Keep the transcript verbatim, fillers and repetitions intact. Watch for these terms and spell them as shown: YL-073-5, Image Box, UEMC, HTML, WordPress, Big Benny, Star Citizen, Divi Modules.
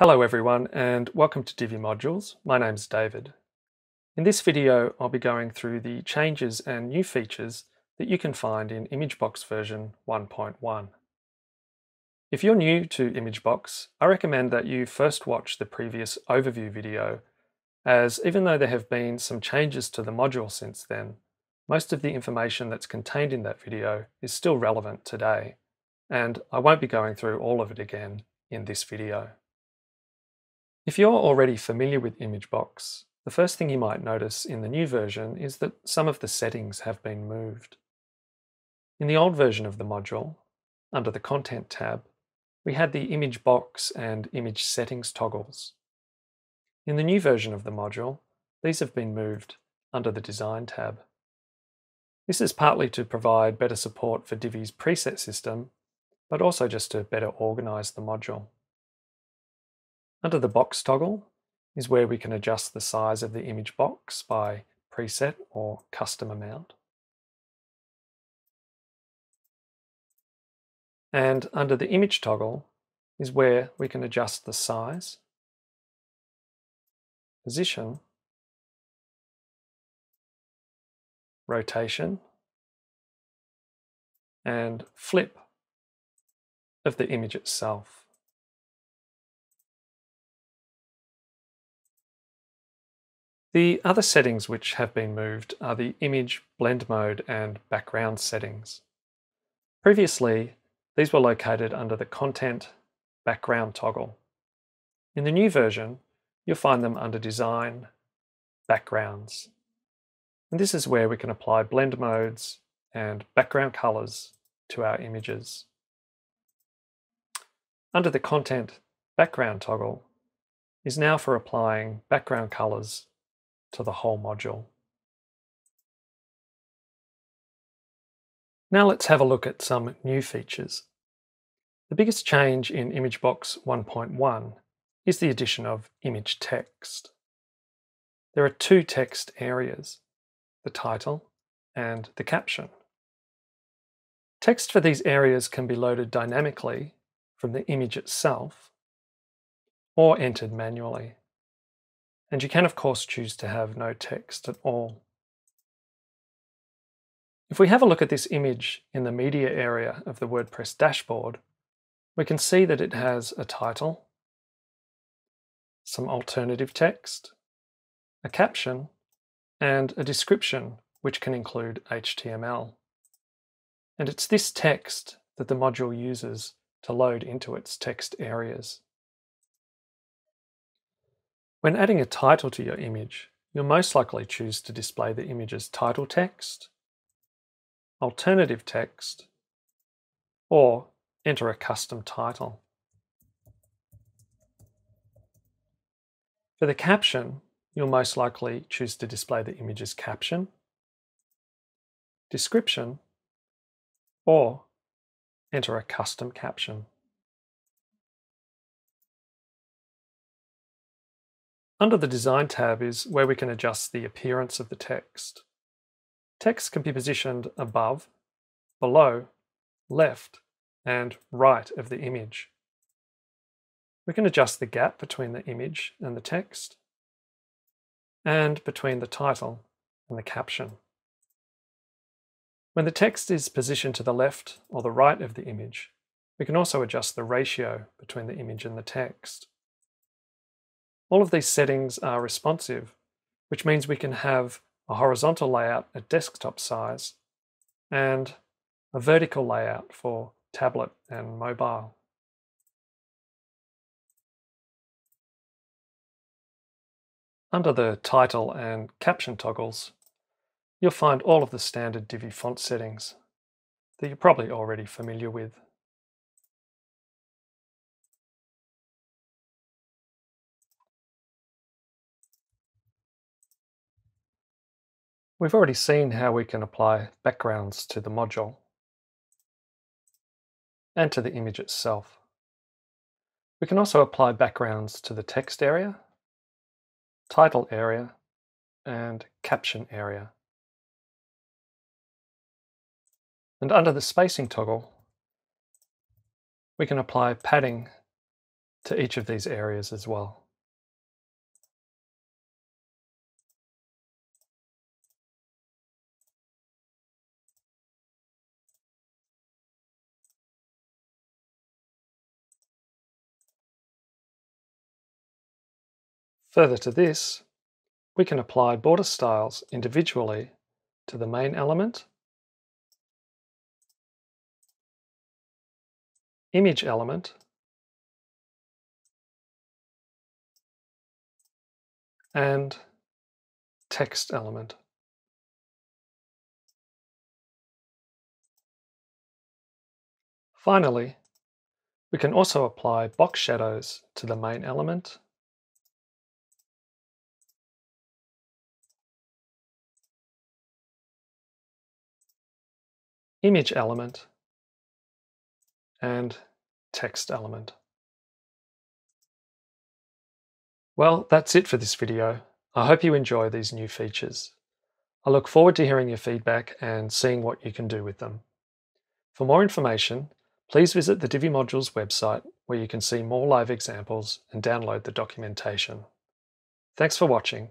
Hello everyone and welcome to Divi Modules. My name's David. In this video I'll be going through the changes and new features that you can find in Image Box version one point one. If you're new to Image Box, I recommend that you first watch the previous overview video, as even though there have been some changes to the module since then, most of the information that's contained in that video is still relevant today, and I won't be going through all of it again in this video. If you're already familiar with Image Box, the first thing you might notice in the new version is that some of the settings have been moved. In the old version of the module, under the Content tab, we had the Image Box and Image Settings toggles. In the new version of the module, these have been moved under the Design tab. This is partly to provide better support for Divi's preset system, but also just to better organise the module. Under the box toggle is where we can adjust the size of the image box by preset or custom amount. And under the image toggle is where we can adjust the size, position, rotation, and flip of the image itself. The other settings which have been moved are the image, blend mode, and background settings. Previously, these were located under the Content background toggle. In the new version, you'll find them under Design, Backgrounds. And this is where we can apply blend modes and background colors to our images. Under the Content background toggle is now for applying background colors to the whole module. Now let's have a look at some new features. The biggest change in Image Box one point one is the addition of image text. There are two text areas, the title and the caption. Text for these areas can be loaded dynamically from the image itself or entered manually. And you can, of course, choose to have no text at all. If we have a look at this image in the media area of the WordPress dashboard, we can see that it has a title, some alternative text, a caption, and a description, which can include H T M L. And it's this text that the module uses to load into its text areas. When adding a title to your image, you'll most likely choose to display the image's title text, alternative text, or enter a custom title. For the caption, you'll most likely choose to display the image's caption, description, or enter a custom caption. Under the Design tab is where we can adjust the appearance of the text. Text can be positioned above, below, left, and right of the image. We can adjust the gap between the image and the text, and between the title and the caption. When the text is positioned to the left or the right of the image, we can also adjust the ratio between the image and the text. All of these settings are responsive, which means we can have a horizontal layout at desktop size and a vertical layout for tablet and mobile. Under the title and caption toggles, you'll find all of the standard Divi font settings that you're probably already familiar with. We've already seen how we can apply backgrounds to the module and to the image itself. We can also apply backgrounds to the text area, title area, and caption area. And under the spacing toggle, we can apply padding to each of these areas as well. Further to this, we can apply border styles individually to the main element, image element, and text element. Finally, we can also apply box shadows to the main element, image element, and text element. Well, that's it for this video. I hope you enjoy these new features. I look forward to hearing your feedback and seeing what you can do with them. For more information, please visit the Divi Modules website, where you can see more live examples and download the documentation. Thanks for watching.